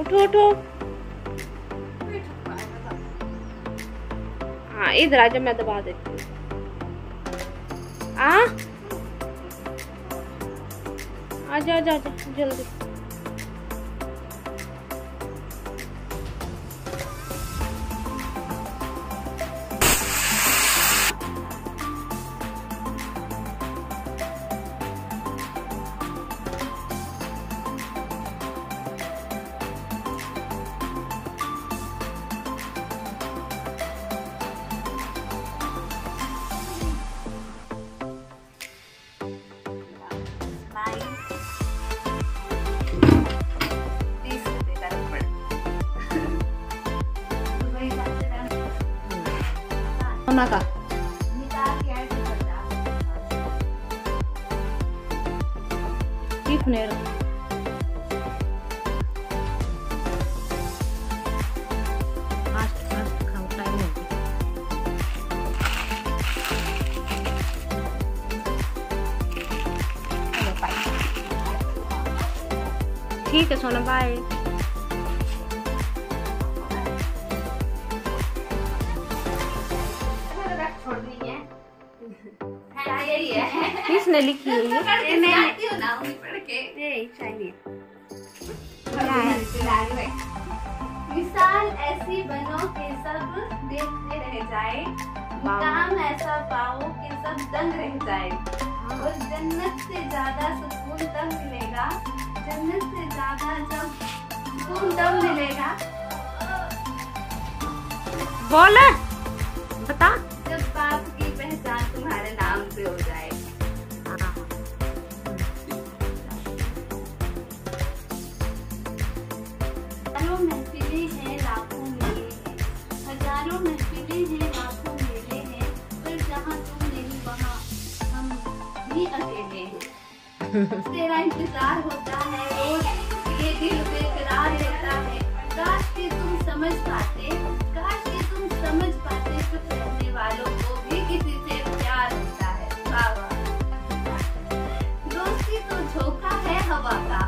उठो उठो। हाँ इधर आ जाओ, मैं दबा देती हूँ। आ जाओ जाओ जल्दी। का ठीक है सोना, बाय। किसने लिखी है ये? मैं ना पढ़ के मिसाल ऐसी बनो कि सब देखते रह जाए, मुकाम ऐसा पाओ कि सब दंग रह जाए। और जन्नत से ज्यादा सुकून तब मिलेगा, जन्नत से ज्यादा जब सुकून तब मिलेगा। बोल बता। जब बाप की पहचान तुम्हारे नाम पे हो जाए। हजारों महफिलें हैं, लाखों मेले हैं, हजारों महफिलें हैं, लाखों मेले हैं, पर जहाँ तुम नहीं वहाँ हम भी अकेले हैं। तेरा इंतजार होता है और ये दिल बेकरार रहता है। काश के तुम समझ पाते, काश के तुम समझ पाते, सब रहने वालों को भी किसी से प्यार होता है। बाबा दोस्ती तो झोंका है हवा का,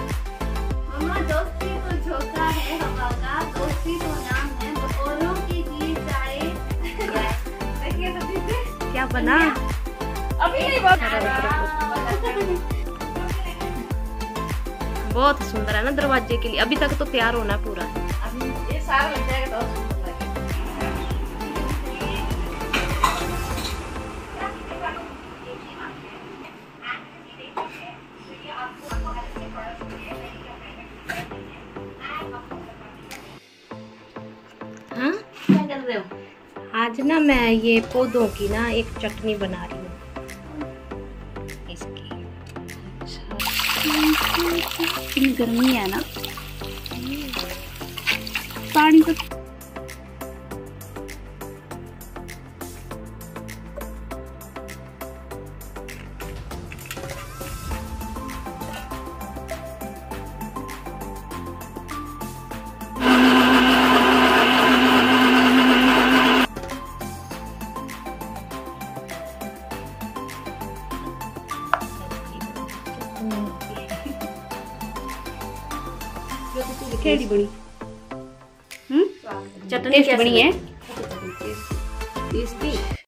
मम्मा दोस्ती तो झोंका है हवा का, दोस्ती तो नाम है तो औरों के लिए चाहे क्या बना अभी बहुत सुंदर है ना दरवाजे के लिए। अभी तक तो तैयार होना पूरा, अभी ये सारा बन जाएगा तो सुंदर लगेगा। हाँ क्या कर रहे हो? आज ना मैं ये पौधों की ना एक चटनी बना रही हूँ। गर्मी है ना, पानी तो कैसी बनी? चटनी कैसी बनी है?